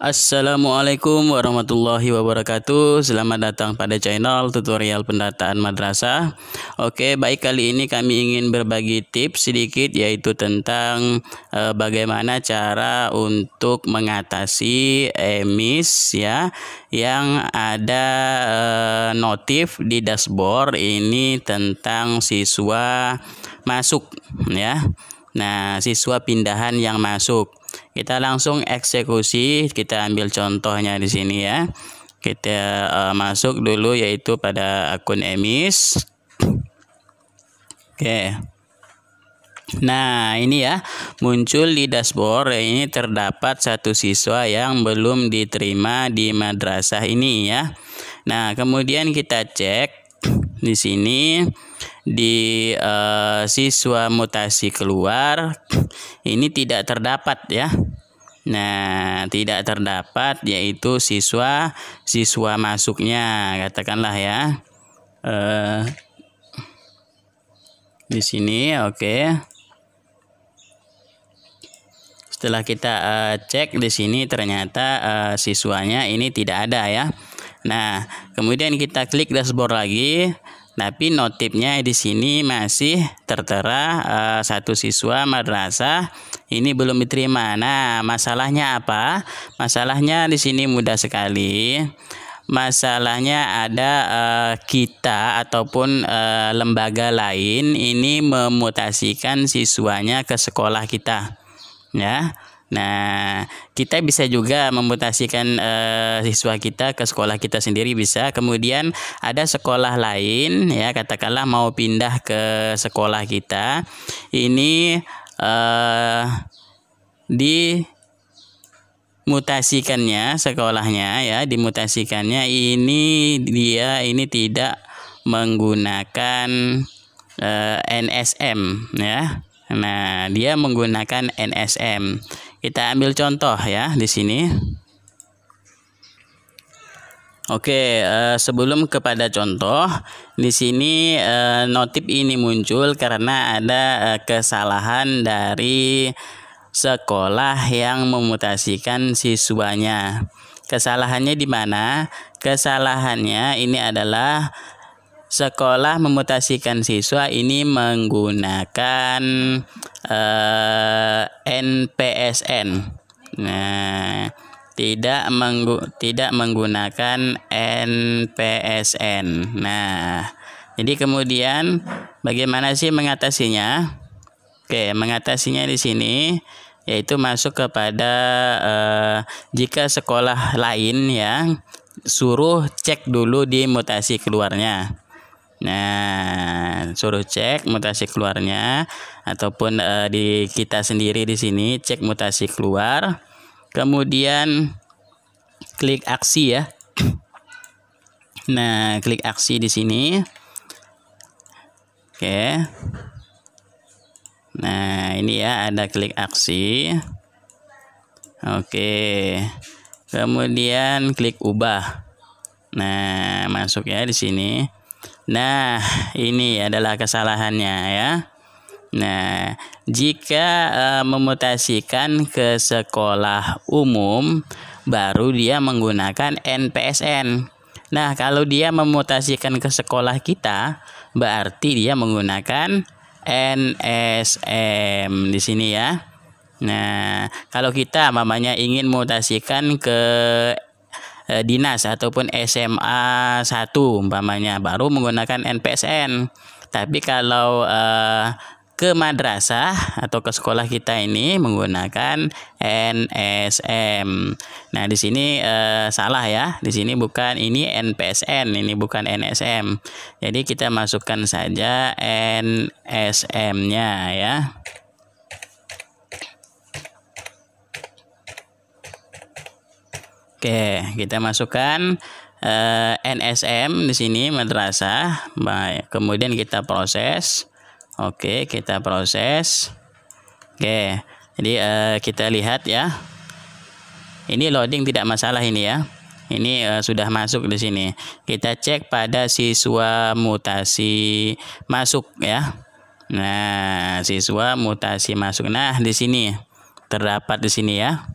Assalamualaikum warahmatullahi wabarakatuh. Selamat datang pada channel tutorial pendataan madrasah. Oke, baik, kali ini kami ingin berbagi tips sedikit, yaitu tentang bagaimana cara untuk mengatasi EMIS ya, yang ada notif di dashboard ini tentang siswa masuk ya. Nah, siswa pindahan yang masuk. Kita langsung eksekusi, kita ambil contohnya di sini ya. Kita masuk dulu yaitu pada akun EMIS. Oke. Nah, ini ya, muncul di dashboard ini terdapat satu siswa yang belum diterima di madrasah ini ya. Nah, kemudian kita cek di sini di siswa mutasi keluar ini tidak terdapat ya. Nah, tidak terdapat yaitu siswa masuknya, katakanlah ya, di sini. Oke. Setelah kita cek di sini ternyata siswanya ini tidak ada ya. Nah, kemudian kita klik dashboard lagi. Tapi notifnya di sini masih tertera satu siswa madrasah ini belum diterima. Nah, masalahnya apa? Masalahnya di sini mudah sekali. Masalahnya ada kita ataupun lembaga lain ini memutasikan siswanya ke sekolah kita, ya. Nah, kita bisa juga memutasikan siswa kita ke sekolah kita sendiri bisa. Kemudian ada sekolah lain ya, katakanlah mau pindah ke sekolah kita. Ini dimutasikannya sekolahnya ya, dimutasikannya ini dia ini tidak menggunakan NSM ya. Nah, dia menggunakan NSM. Kita ambil contoh ya di sini. Oke, sebelum kepada contoh, di sini notif ini muncul karena ada kesalahan dari sekolah yang memutasikan siswanya. Kesalahannya di mana? Kesalahannya ini adalah sekolah memutasikan siswa ini menggunakan NPSN. Nah, tidak menggunakan NPSN. Nah, jadi kemudian bagaimana sih mengatasinya? Oke, mengatasinya di sini yaitu masuk kepada jika sekolah lain ya, suruh cek dulu di mutasi keluarnya. Nah, suruh cek mutasi keluarnya ataupun di kita sendiri di sini cek mutasi keluar. Kemudian klik aksi ya. Nah, klik aksi di sini. Oke. Nah, ini ya ada klik aksi. Oke. Kemudian klik ubah. Nah, masuk ya di sini. Nah, ini adalah kesalahannya ya. Nah, jika memutasikan ke sekolah umum baru dia menggunakan NPSN. Nah, kalau dia memutasikan ke sekolah kita berarti dia menggunakan NSM di sini ya. Nah, kalau kita mamanya ingin mutasikan ke dinas ataupun SMA 1 umpamanya baru menggunakan NPSN. Tapi kalau ke madrasah atau ke sekolah kita ini menggunakan NSM. Nah, di sini salah ya. Di sini bukan, ini NPSN, ini bukan NSM. Jadi kita masukkan saja NSM-nya ya. Oke, kita masukkan NSM di sini madrasah. Baik, kemudian kita proses. Oke, kita proses. Oke, jadi kita lihat ya. Ini loading tidak masalah ini ya. Ini sudah masuk di sini. Kita cek pada siswa mutasi masuk ya. Nah, siswa mutasi masuk. Nah, di sini terdapat di sini ya.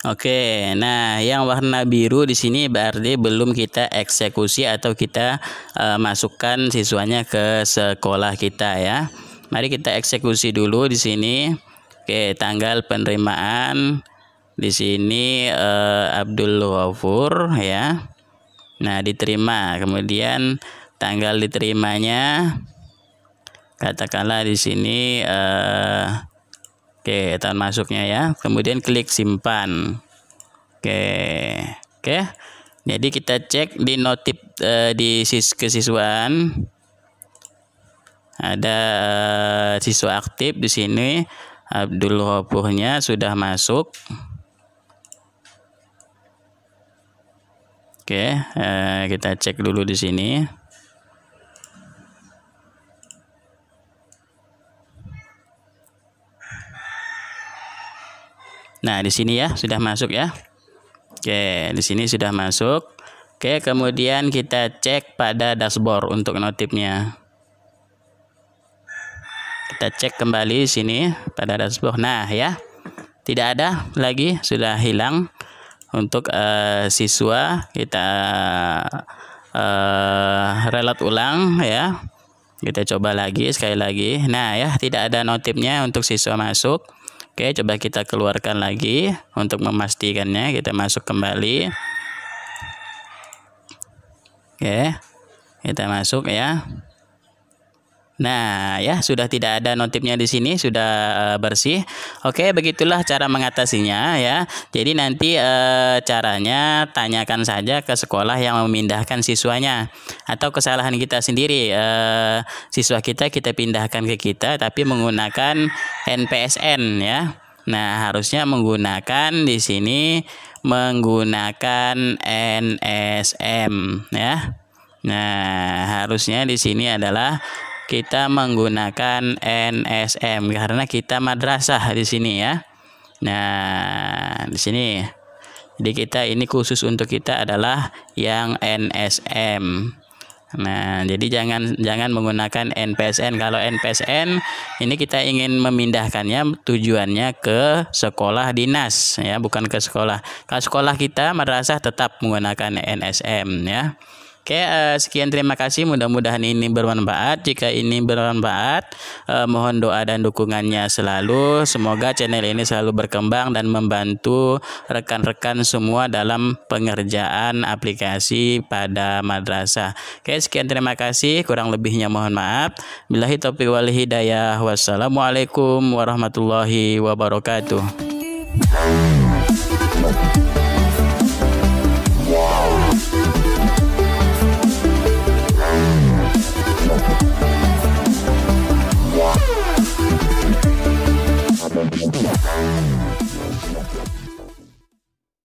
Oke, nah yang warna biru di sini berarti belum kita eksekusi atau kita masukkan siswanya ke sekolah kita ya. Mari kita eksekusi dulu di sini. Oke, tanggal penerimaan di sini Abdul Ghafur ya. Nah, diterima. Kemudian tanggal diterimanya katakanlah di sini oke, tahun masuknya ya. Kemudian klik simpan. Oke. Jadi kita cek di notif di kesiswaan. Ada siswa aktif di sini. Abdul Ghafurnya sudah masuk. Oke, kita cek dulu di sini. Nah, di sini ya sudah masuk ya. Oke, di sini sudah masuk. Oke, kemudian kita cek pada dashboard untuk notifnya. Kita cek kembali sini pada dashboard. Nah, ya. Tidak ada lagi, sudah hilang untuk siswa. Kita reload ulang ya. Kita coba lagi sekali lagi. Nah, ya, tidak ada notifnya untuk siswa masuk. Oke, coba kita keluarkan lagi untuk memastikannya. Kita masuk kembali. Oke, kita masuk ya. Nah, ya sudah tidak ada notifnya di sini, sudah bersih. Oke, begitulah cara mengatasinya ya. Jadi nanti caranya tanyakan saja ke sekolah yang memindahkan siswanya atau kesalahan kita sendiri. Siswa kita pindahkan ke kita tapi menggunakan NPSN ya. Nah, harusnya menggunakan di sini menggunakan NSM ya. Nah, harusnya di sini adalah kita menggunakan NSM karena kita madrasah di sini ya. Nah, di sini. Jadi kita ini khusus untuk kita adalah yang NSM. Nah, jadi jangan menggunakan NPSN. Kalau NPSN ini kita ingin memindahkannya tujuannya ke sekolah dinas ya, bukan ke sekolah. Kalau sekolah kita madrasah tetap menggunakan NSM ya. Oke, sekian, terima kasih. Mudah-mudahan ini bermanfaat. Jika ini bermanfaat, mohon doa dan dukungannya selalu. Semoga channel ini selalu berkembang dan membantu rekan-rekan semua dalam pengerjaan aplikasi pada madrasah. Oke, sekian, terima kasih. Kurang lebihnya mohon maaf. Billahi taufiq wal hidayah. Wassalamualaikum warahmatullahi wabarakatuh.